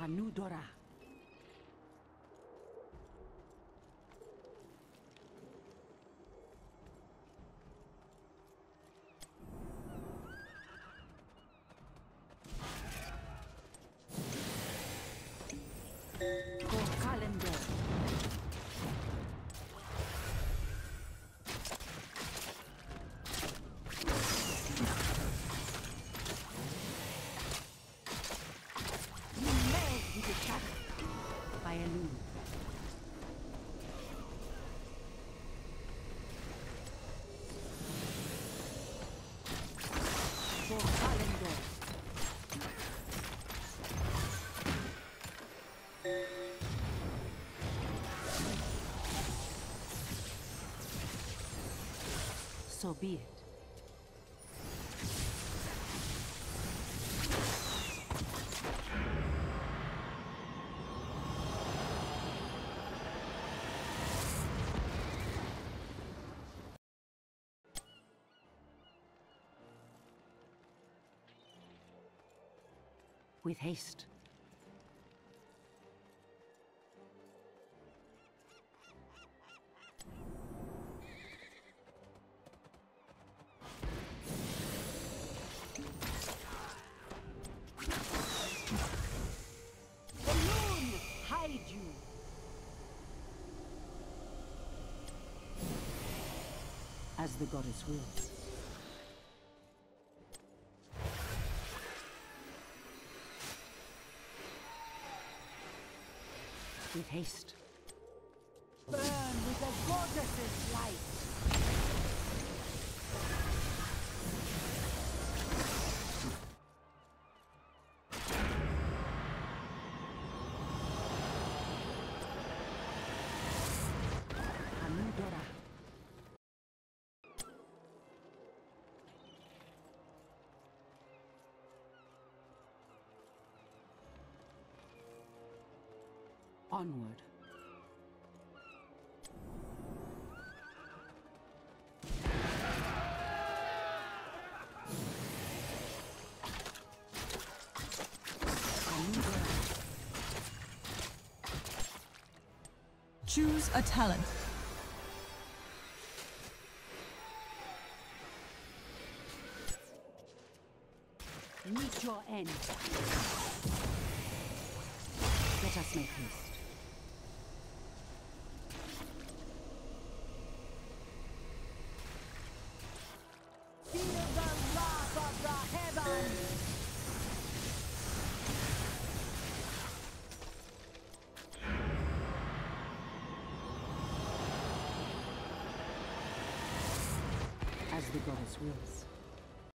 Hanu Dora. So be it. With haste. As the goddess wills. With haste. Burn with the goddess's light. Onward. Choose a talent. Meet your end. Let us make haste. The goddess wills.